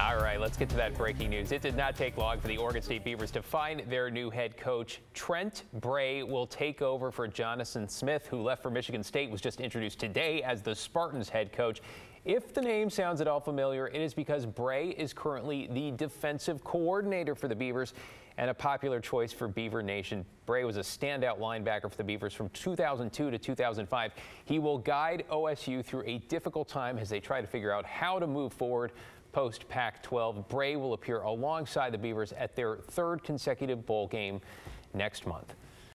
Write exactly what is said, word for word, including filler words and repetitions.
All right, let's get to that breaking news. It did not take long for the Oregon State Beavers to find their new head coach. Trent Bray will take over for Jonathan Smith, who left for Michigan State, was just introduced today as the Spartans head coach. If the name sounds at all familiar, it is because Bray is currently the defensive coordinator for the Beavers and a popular choice for Beaver Nation. Bray was a standout linebacker for the Beavers from two thousand two to two thousand five. He will guide O S U through a difficult time as they try to figure out how to move forward post Pac twelve. Bray will appear alongside the Beavers at their third consecutive bowl game next month.